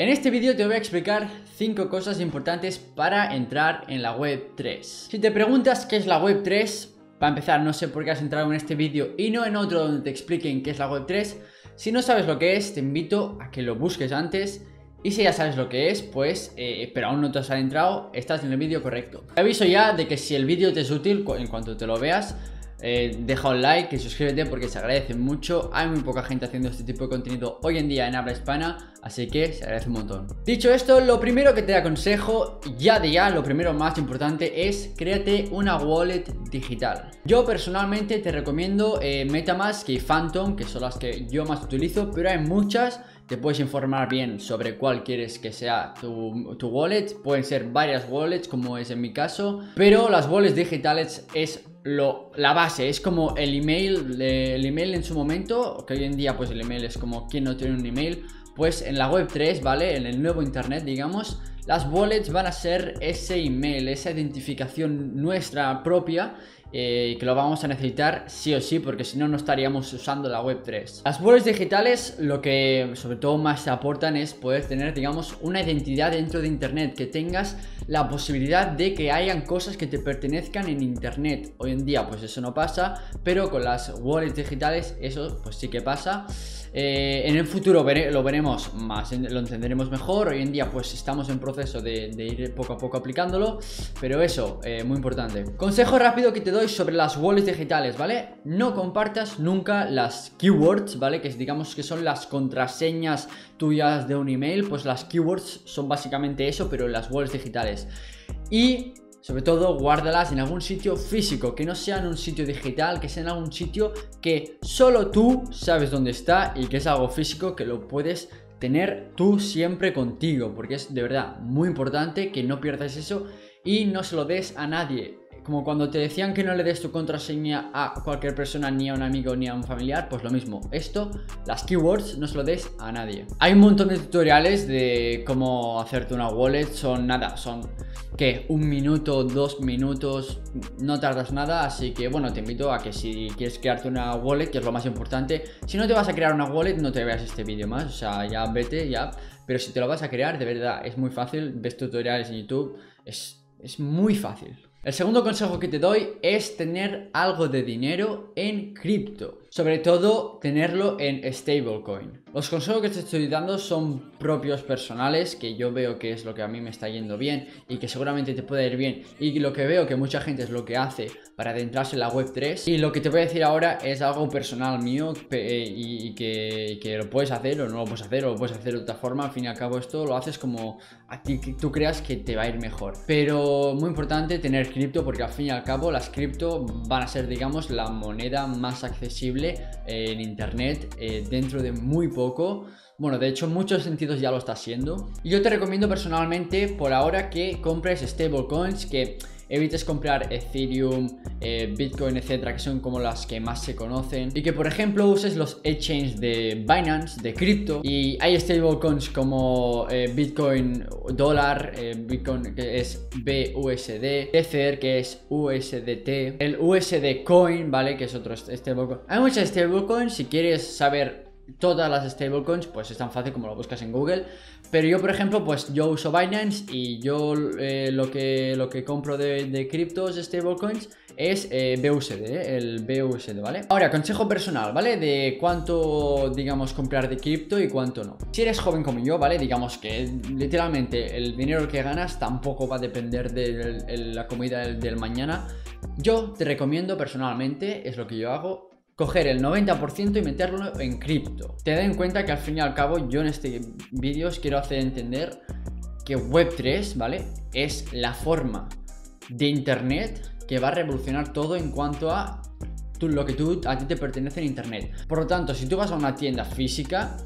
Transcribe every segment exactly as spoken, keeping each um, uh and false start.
En este vídeo te voy a explicar cinco cosas importantes para entrar en la web tres. Si te preguntas qué es la web tres, para empezar, no sé por qué has entrado en este vídeo y no en otro donde te expliquen qué es la web tres. Si no sabes lo que es, te invito a que lo busques antes. Y si ya sabes lo que es, pues, eh, pero aún no te has adentrado, estás en el vídeo correcto. Te aviso ya de que si el vídeo te es útil, en cuanto te lo veas, eh, deja un like y suscríbete porque se agradece mucho. Hay muy poca gente haciendo este tipo de contenido hoy en día en habla hispana, así que se agradece un montón. Dicho esto, lo primero que te aconsejo, ya de ya, lo primero más importante es créate una wallet digital. Yo personalmente te recomiendo eh, Metamask y Phantom, que son las que yo más utilizo, pero hay muchas. Te puedes informar bien sobre cuál quieres que sea tu, tu wallet. Pueden ser varias wallets, como es en mi caso. Pero las wallets digitales es lo, la base. Es como el email, el email en su momento. Que hoy en día pues el email es como quien no tiene un email. Pues en la web tres, ¿vale? En el nuevo internet, digamos, las wallets van a ser ese email, esa identificación nuestra propia. Eh, que lo vamos a necesitar sí o sí, porque si no, no estaríamos usando la web tres. Las wallets digitales lo que sobre todo más aportan es poder tener, digamos, una identidad dentro de internet, que tengas la posibilidad de que hayan cosas que te pertenezcan en internet. Hoy en día pues eso no pasa, pero con las wallets digitales eso pues sí que pasa. Eh, en el futuro vere lo veremos más, lo entenderemos mejor. Hoy en día pues estamos en proceso de, de ir poco a poco aplicándolo, pero eso, eh, muy importante. Consejo rápido que te doy sobre las wallets digitales, ¿vale? No compartas nunca las keywords, ¿vale? Que digamos que son las contraseñas tuyas de un email. Pues las keywords son básicamente eso, pero en las wallets digitales. Y sobre todo guárdalas en algún sitio físico, que no sea en un sitio digital, que sea en algún sitio que solo tú sabes dónde está y que es algo físico que lo puedes tener tú siempre contigo, porque es de verdad muy importante que no pierdas eso y no se lo des a nadie. Como cuando te decían que no le des tu contraseña a cualquier persona, ni a un amigo ni a un familiar, pues lo mismo. Esto, las keywords, no se lo des a nadie. Hay un montón de tutoriales de cómo hacerte una wallet. Son nada, son que un minuto, dos minutos, no tardas nada. Así que bueno, te invito a que si quieres crearte una wallet, que es lo más importante, si no te vas a crear una wallet, no te veas este vídeo más. O sea, ya vete, ya. Pero si te lo vas a crear, de verdad, es muy fácil. Ves tutoriales en YouTube, es, es muy fácil. El segundo consejo que te doy es tener algo de dinero en cripto, sobre todo tenerlo en stablecoin. Los consejos que te estoy dando son propios personales, que yo veo que es lo que a mí me está yendo bien y que seguramente te puede ir bien, y lo que veo que mucha gente es lo que hace para adentrarse en la web tres. Y lo que te voy a decir ahora es algo personal mío y que, y que lo puedes hacer o no lo puedes hacer, o lo puedes hacer de otra forma. Al fin y al cabo esto lo haces como a ti tú creas que te va a ir mejor, pero muy importante tener cripto, porque al fin y al cabo las cripto van a ser, digamos, la moneda más accesible en internet eh, dentro de muy poco. Bueno, de hecho en muchos sentidos ya lo está siendo. Y yo te recomiendo personalmente por ahora que compres stablecoins, que evites comprar Ethereum, eh, Bitcoin, etcétera, que son como las que más se conocen. Y que por ejemplo uses los exchanges de Binance, de cripto. Y hay stablecoins como eh, Bitcoin dólar, eh, Bitcoin que es B U S D, Tether que es U S D T, el U S D Coin, ¿vale? Que es otro stablecoin. Hay muchas stablecoins. Si quieres saber todas las stablecoins, pues es tan fácil como lo buscas en Google. Pero yo, por ejemplo, pues yo uso Binance y yo eh, lo, que, lo que compro de, de criptos, stablecoins, es eh, B U S D, eh, el B U S D, ¿vale? Ahora, consejo personal, ¿vale? De cuánto, digamos, comprar de cripto y cuánto no. Si eres joven como yo, ¿vale? Digamos que literalmente el dinero que ganas tampoco va a depender de la comida del, del mañana. Yo te recomiendo personalmente, es lo que yo hago, coger el noventa por ciento y meterlo en cripto. Te den cuenta que al fin y al cabo yo en este vídeo os quiero hacer entender que web tres, ¿vale? Es la forma de internet que va a revolucionar todo en cuanto a tú, lo que tú, a ti te pertenece en internet. Por lo tanto, si tú vas a una tienda física,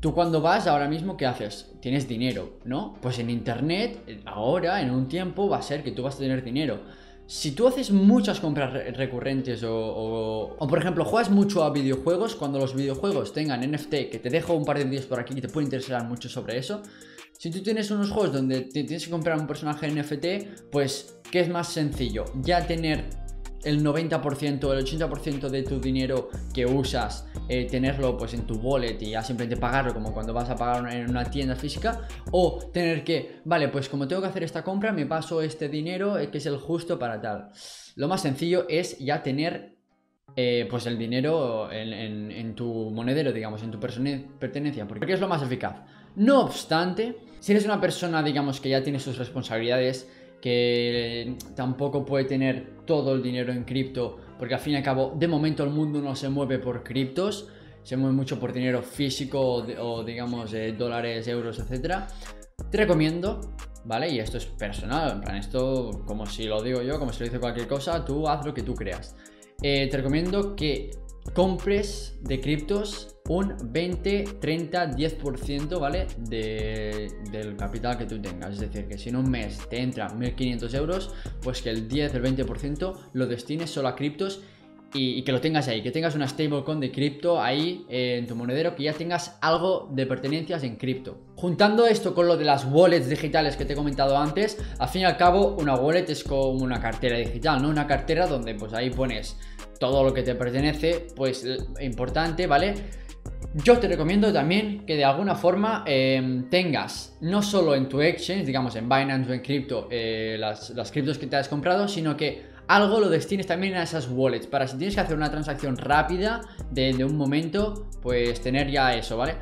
tú cuando vas ahora mismo, ¿qué haces? Tienes dinero, ¿no? Pues en internet, ahora, en un tiempo, va a ser que tú vas a tener dinero. Si tú haces muchas compras recurrentes o, o, o, por ejemplo, juegas mucho a videojuegos, cuando los videojuegos tengan N F T, que te dejo un par de vídeos por aquí que te puede interesar mucho sobre eso. Si tú tienes unos juegos donde te tienes que comprar un personaje N F T, pues, ¿qué es más sencillo? Ya tener el noventa por ciento o el ochenta por ciento de tu dinero que usas, eh, tenerlo pues en tu wallet y ya simplemente pagarlo como cuando vas a pagar en una tienda física, o tener que, vale, pues como tengo que hacer esta compra me paso este dinero eh, que es el justo para tal. Lo más sencillo es ya tener eh, pues el dinero en, en, en tu monedero, digamos, en tu pertenencia, porque es lo más eficaz. No obstante, si eres una persona, digamos, que ya tiene sus responsabilidades, que tampoco puede tener todo el dinero en cripto, porque al fin y al cabo, de momento el mundo no se mueve por criptos, se mueve mucho por dinero físico o, o digamos, eh, dólares, euros, etcétera. Te recomiendo, ¿vale? Y esto es personal, en plan, esto como si lo digo yo, como si lo dice cualquier cosa, tú haz lo que tú creas. Eh, te recomiendo que compres de criptos un veinte, treinta, diez por ciento, ¿vale? De, del capital que tú tengas. Es decir, que si en un mes te entran mil quinientos euros, pues que el diez, el veinte por ciento lo destines solo a criptos y, y que lo tengas ahí, que tengas una stablecoin de cripto ahí eh, en tu monedero, que ya tengas algo de pertenencias en cripto. Juntando esto con lo de las wallets digitales que te he comentado antes, al fin y al cabo una wallet es como una cartera digital, ¿no? Una cartera donde pues ahí pones todo lo que te pertenece, pues importante, ¿vale? Yo te recomiendo también que de alguna forma eh, tengas, no solo en tu exchange, digamos en Binance o en cripto, eh, las, las criptos que te has comprado, sino que algo lo destines también a esas wallets, para si tienes que hacer una transacción rápida de, de un momento, pues tener ya eso, ¿vale?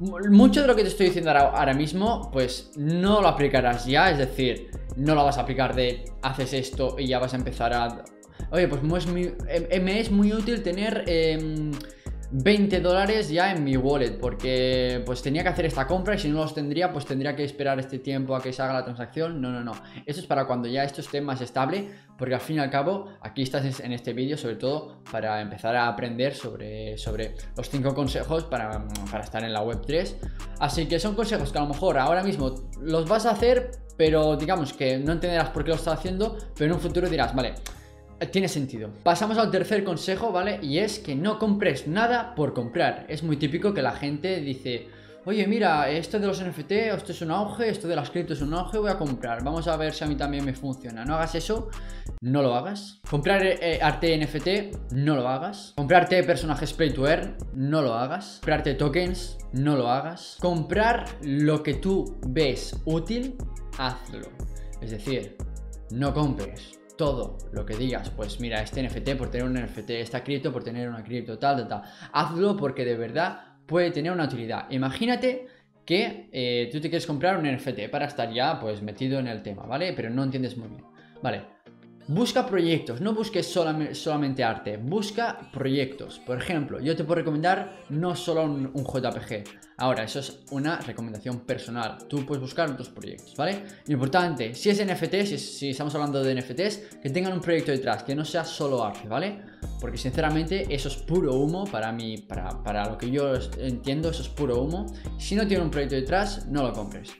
Mucho de lo que te estoy diciendo ahora, ahora mismo, pues no lo aplicarás ya, es decir, no lo vas a aplicar de haces esto y ya vas a empezar a... Oye, pues me es muy, me es muy útil tener eh, veinte dólares ya en mi wallet, porque pues tenía que hacer esta compra y si no los tendría, pues tendría que esperar este tiempo a que se haga la transacción. No, no, no. Eso es para cuando ya esto esté más estable, porque al fin y al cabo, aquí estás en este vídeo sobre todo para empezar a aprender sobre, sobre los cinco consejos para, para estar en la web tres. Así que son consejos que a lo mejor ahora mismo los vas a hacer, pero digamos que no entenderás por qué lo estás haciendo, pero en un futuro dirás, vale, tiene sentido. Pasamos al tercer consejo, ¿vale? Y es que no compres nada por comprar. Es muy típico que la gente dice, oye, mira, esto de los N F T, esto es un auge, esto de las criptos es un auge, voy a comprar, vamos a ver si a mí también me funciona. No hagas eso, no lo hagas. Comprar eh, arte N F T, no lo hagas. Comprarte personajes play to earn, no lo hagas. Comprarte tokens, no lo hagas. Comprar lo que tú ves útil, hazlo. Es decir, no compres todo lo que digas, pues mira, este N F T por tener un N F T, esta cripto por tener una cripto, tal, tal, tal. Hazlo porque de verdad puede tener una utilidad. Imagínate que eh, tú te quieres comprar un N F T para estar ya pues metido en el tema, ¿vale? Pero no entiendes muy bien, ¿vale? Busca proyectos, no busques solam solamente arte, busca proyectos. Por ejemplo, yo te puedo recomendar no solo un, un J P G. Ahora, eso es una recomendación personal. Tú puedes buscar otros proyectos, ¿vale? Lo importante, si es N F T, si, si estamos hablando de N F Ts, que tengan un proyecto detrás, que no sea solo arte, ¿vale? Porque sinceramente eso es puro humo para mí, para, para lo que yo entiendo, eso es puro humo. Si no tiene un proyecto detrás, no lo compres.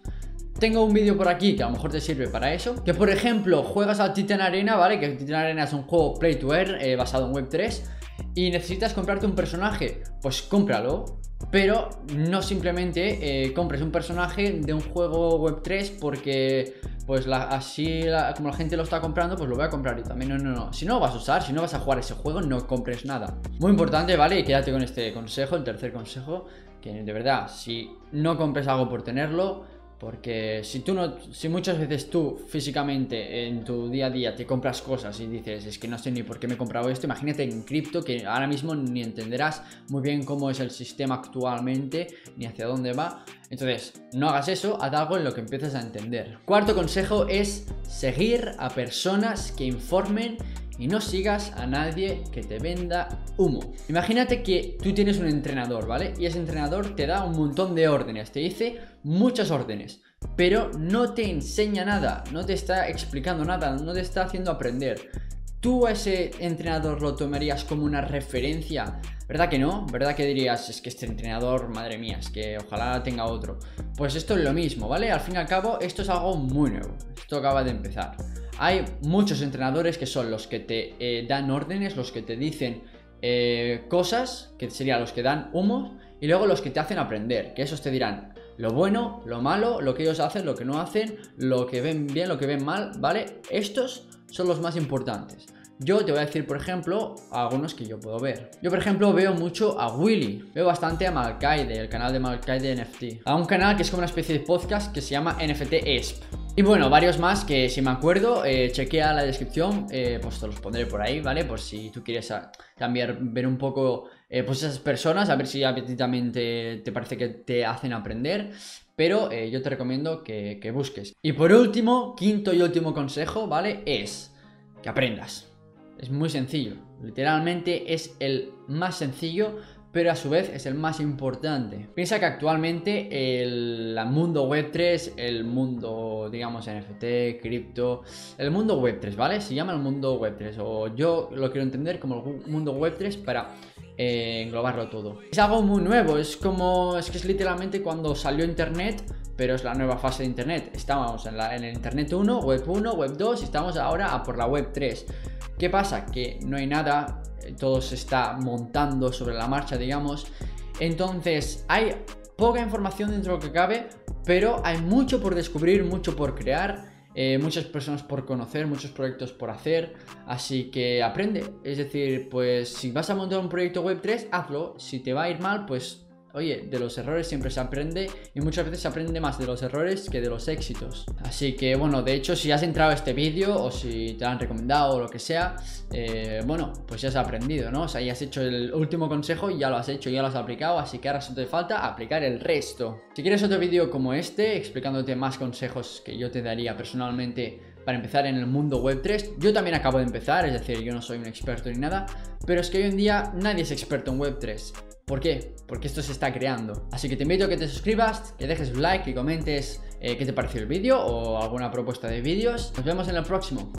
Tengo un vídeo por aquí que a lo mejor te sirve para eso. Que por ejemplo juegas a Titan Arena, ¿vale? Que Titan Arena es un juego play to earn eh, basado en web tres. Y necesitas comprarte un personaje, pues cómpralo. Pero no simplemente eh, compres un personaje de un juego web tres porque pues la, así la, como la gente lo está comprando, pues lo voy a comprar yo también. No, no, no. Si no lo vas a usar, si no vas a jugar ese juego, no compres nada. Muy importante, ¿vale? Y quédate con este consejo, el tercer consejo. Que de verdad, si no compres algo por tenerlo... Porque si tú no, si muchas veces tú físicamente en tu día a día te compras cosas y dices, es que no sé ni por qué me he comprado esto, imagínate en cripto, que ahora mismo ni entenderás muy bien cómo es el sistema actualmente ni hacia dónde va. Entonces, no hagas eso, haz algo en lo que empieces a entender. Cuarto consejo es seguir a personas que informen y no sigas a nadie que te venda humo. Imagínate que tú tienes un entrenador, ¿vale? Y ese entrenador te da un montón de órdenes, te dice muchas órdenes, pero no te enseña nada, no te está explicando nada, no te está haciendo aprender. ¿Tú a ese entrenador lo tomarías como una referencia? ¿Verdad que no? ¿Verdad que dirías, es que este entrenador, madre mía, es que ojalá tenga otro? Pues esto es lo mismo, ¿vale? Al fin y al cabo, esto es algo muy nuevo, esto acaba de empezar. Hay muchos entrenadores que son los que te eh, dan órdenes, los que te dicen eh, cosas, que serían los que dan humo, y luego los que te hacen aprender, que esos te dirán lo bueno, lo malo, lo que ellos hacen, lo que no hacen, lo que ven bien, lo que ven mal, ¿vale? Estos son los más importantes. Yo te voy a decir, por ejemplo, algunos que yo puedo ver. Yo, por ejemplo, veo mucho a Willy. Veo bastante a Malcaide, el canal de Malcaide N F T. A un canal que es como una especie de podcast que se llama N F T E S P. Y bueno, varios más que si me acuerdo, eh, chequea la descripción, eh, pues te los pondré por ahí, ¿vale? Por si tú quieres también ver un poco eh, pues esas personas, a ver si a ti también te, te parece que te hacen aprender. Pero eh, yo te recomiendo que, que busques. Y por último, quinto y último consejo, ¿vale? Es que aprendas. Es muy sencillo, literalmente es el más sencillo, pero a su vez es el más importante. Piensa que actualmente el, el mundo web tres, el mundo, digamos, N F T, cripto, el mundo web tres, ¿vale? Se llama el mundo web tres, o yo lo quiero entender como el mundo web tres para eh, englobarlo todo. Es algo muy nuevo, es como, es que es literalmente cuando salió internet, pero es la nueva fase de internet. Estábamos en, la, en el internet uno, web uno, web dos, y estamos ahora a por la web tres. ¿Qué pasa? Que no hay nada, todo se está montando sobre la marcha, digamos. Entonces hay poca información dentro de lo que cabe, pero hay mucho por descubrir, mucho por crear, eh, muchas personas por conocer, muchos proyectos por hacer. Así que aprende, es decir, pues si vas a montar un proyecto web tres, hazlo. Si te va a ir mal, pues oye, de los errores siempre se aprende, y muchas veces se aprende más de los errores que de los éxitos. Así que bueno, de hecho, si has entrado a este vídeo o si te lo han recomendado o lo que sea, eh, bueno, pues ya has aprendido, ¿no? O sea, ya has hecho el último consejo, ya lo has hecho, ya lo has aplicado, así que ahora solo te falta aplicar el resto. Si quieres otro vídeo como este, explicándote más consejos que yo te daría personalmente para empezar en el mundo web tres, yo también acabo de empezar, es decir, yo no soy un experto ni nada, pero es que hoy en día nadie es experto en web tres. ¿Por qué? Porque esto se está creando. Así que te invito a que te suscribas, que dejes un like, que comentes eh, qué te pareció el vídeo o alguna propuesta de vídeos. Nos vemos en el próximo.